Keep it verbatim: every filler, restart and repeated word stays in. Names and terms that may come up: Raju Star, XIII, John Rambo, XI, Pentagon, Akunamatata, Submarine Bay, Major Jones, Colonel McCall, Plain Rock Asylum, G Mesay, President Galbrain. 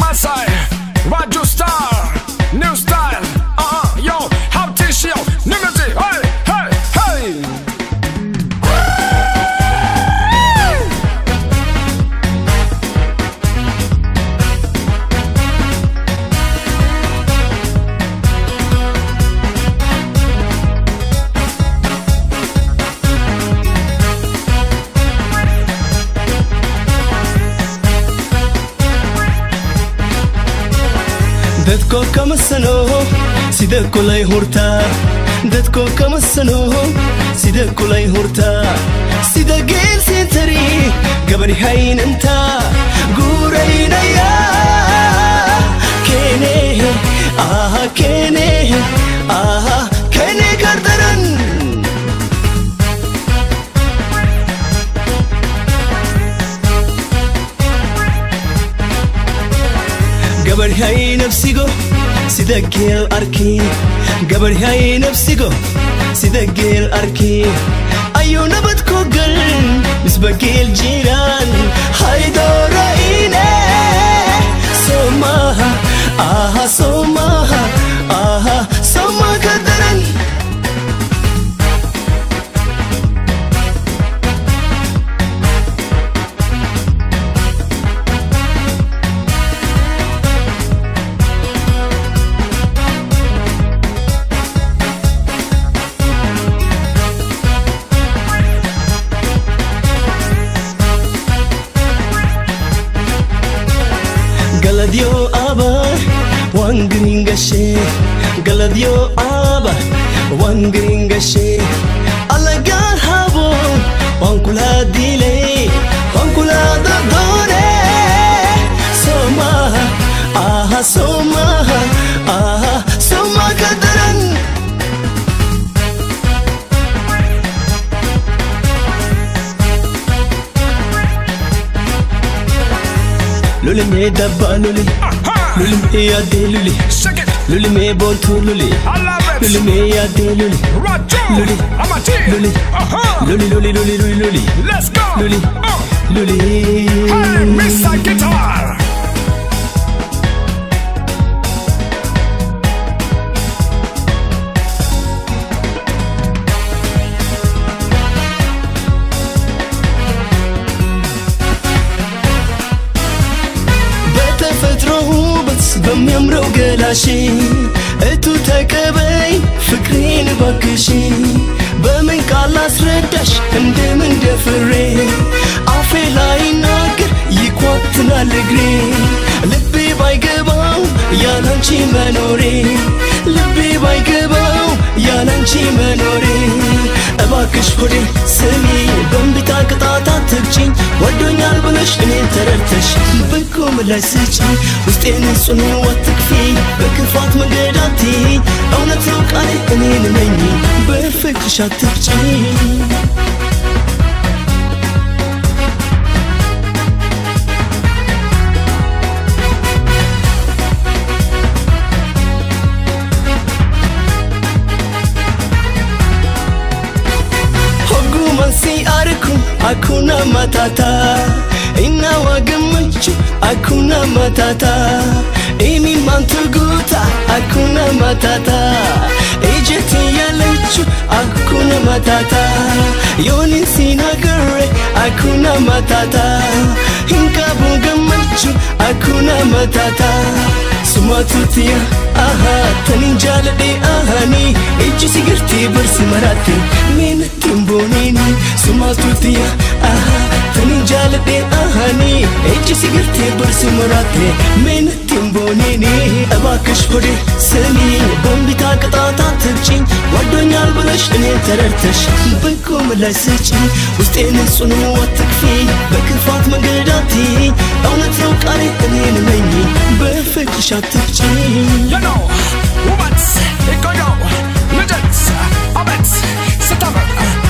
Mesay, Raju Star, new style. Uh uh, yo, how to show new music? Hey, hey, hey. Dadko kama sano, sida kulay horta. Dadko kama sano, sida kulay horta. Sida gel sintari, gabari hayn anta. Gurayna ya, kene, aha kene, aha kene gardaran. Gabarhay nafsigo, sida gel arki. Gabarhay nafsigo, sida gel arki. Ayo nabat ko gal, misba gel jiran. Haydora ine, somaha, aha somaha, aha soma kadaran. Galadyo aba, one gringa she. Galadyo aba, one gringa she. Alagar habo, one kula dile, one kula da dore. Soma, aha soma, aha soma kadaran. Luli me dabba luli, luli me yaad luli, luli me bol thu luli, luli me yaad luli, luli, luli, luli, luli, luli, luli, luli. Let's go, luli, luli. Hey, Mister Guitar. بم يمرو قلاشي اتو تكبي فكرين باكشي بمن كالاس ردش اندي من دفري عفي لاي ناقر يكواتنا لقري لبي باي قباو يا لانشي منوري لبي باي قباو يا لانشي منوري اباكش خوري سمي بم بتاك طاطا تبجين والدنيا البنش انين تررتش بكم لسجين وستين سنين واتكفين بكفات مقداتي او نتروك عليك انين مني بفكر شاتبجين Akunamatata, inna wagamach. Akunamatata, imi mantuguta. Akunamatata, ejeti yalach. Akunamatata, yoni sinagare. Akunamatata, hinka bugamach. Akunamatata, sumatutiya aha taninjalde ahani. Ejsigirti bersimarati, min timbonini sumatutiya. Aha, taninjalde ahani, ejsigirti bersimarati, min timbonini. Abakish khudi sami, bombi taqata tatjin, wadunyal bulash ni tarartish, bikum lasji, ustin sunu watakfi, bakfat magdati, awna tawqani tanin meni, befik shatakjin. You know, woman's, ikono, midgets, abets, satabat.